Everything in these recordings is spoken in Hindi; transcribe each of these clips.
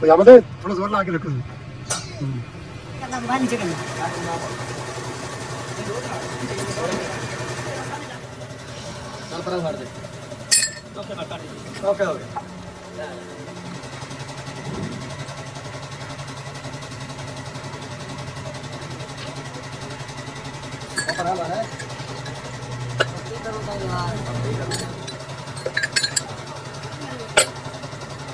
तो यहाँ पे थोड़ा जोर लगा के रखो। ओके ओके बराबर है।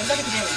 అందరికీ తెలియదు.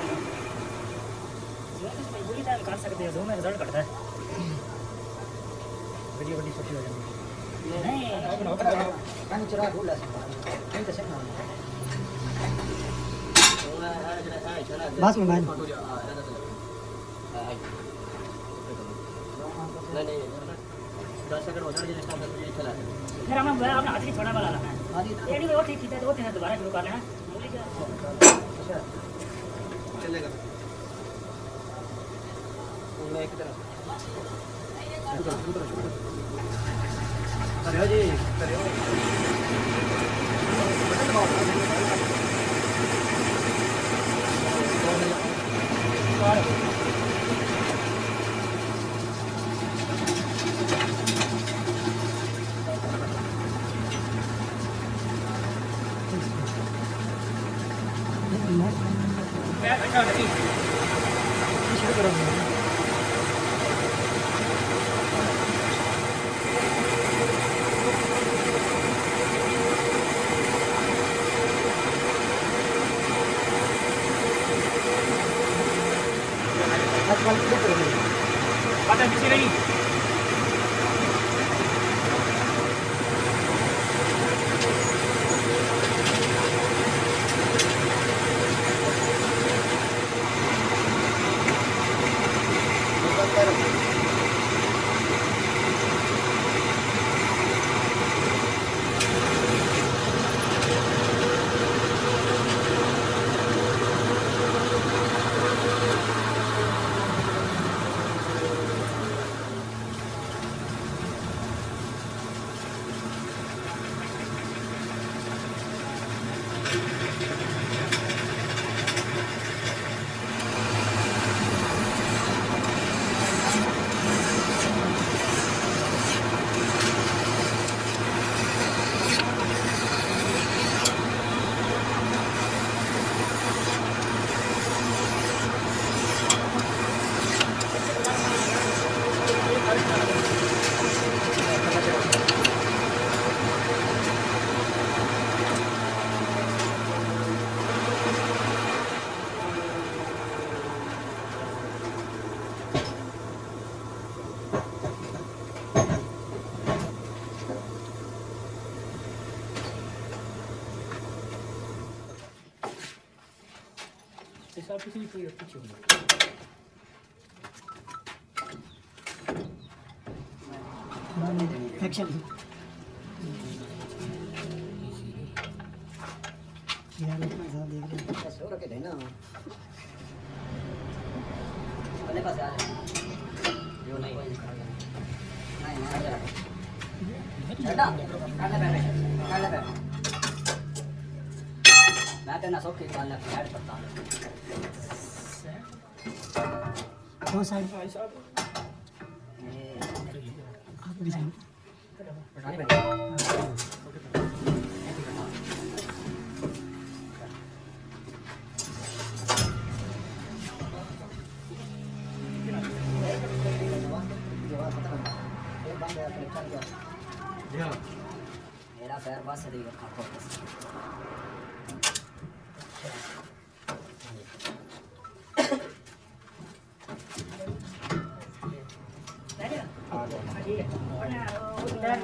कर सकते हैं, दोनों रिजल्ट करता है वीडियो बड़ी छोटी हो जाएगी. नहीं पानी चढ़ा बोला नहीं तो सेट ना बस में मान नहीं 10 सेकंड हो जाएंगे इसका ये चला फिर हम आज की छोड़ा वाला लाना है. एनीवे वो ठीक है, वो तेरा दोबारा शुरू कर लेना. मूली का अच्छा चलेगा मैं एक तरफ अरे जी अरे हो मैं अच्छा नहीं शुरू करो. Ada di sini. I'll put you for your picture. Action. Yeah, let's go. Let's go. Okay, then. Let's go. You know. Let's go. मैंने ना सोच के डाला ऐड करता हूं दो साइड भाई साहब. आप भी जाएं बना ले मेरा पैर बस रही है आपको.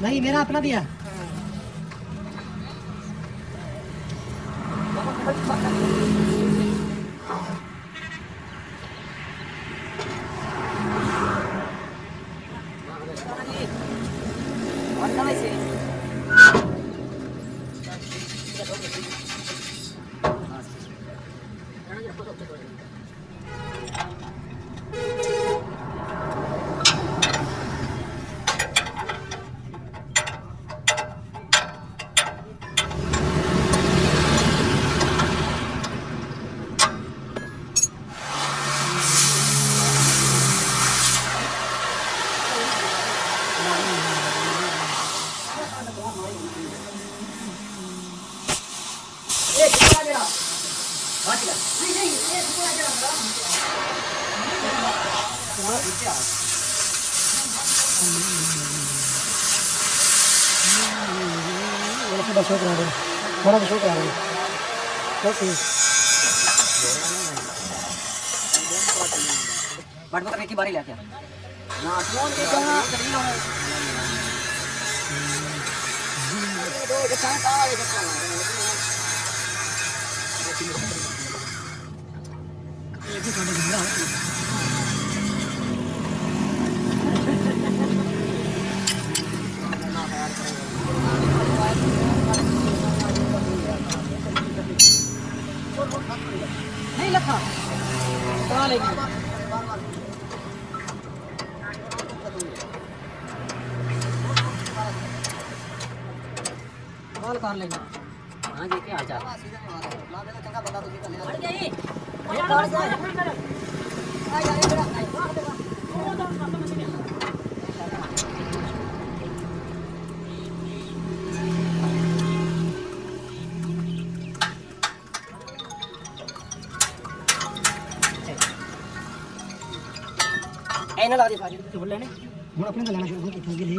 नहीं मेरा अपना भी है। बड़ा शौक आ रहा है बट बकरे की बारी लाके ना कौन के कहां करीन हो दो के कहां का ये भी कांड गिरा है ना यार नहीं लखा कहा लेकिन कॉल कर लेंगे हां जी क्या हाल चाल ला दे चंगा बंदा तो सीधा ले आ गई ये कॉल कर आ यार ये बड़ा नहीं मार देगा वो तो खत्म हो गया ऐ ना ला दे सारी तो बोल लेने हम अपने का लेना शुरू कर के ले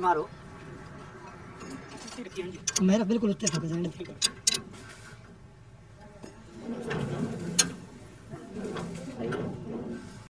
मारो मेरा बिल्कुल उत्ते थक जाने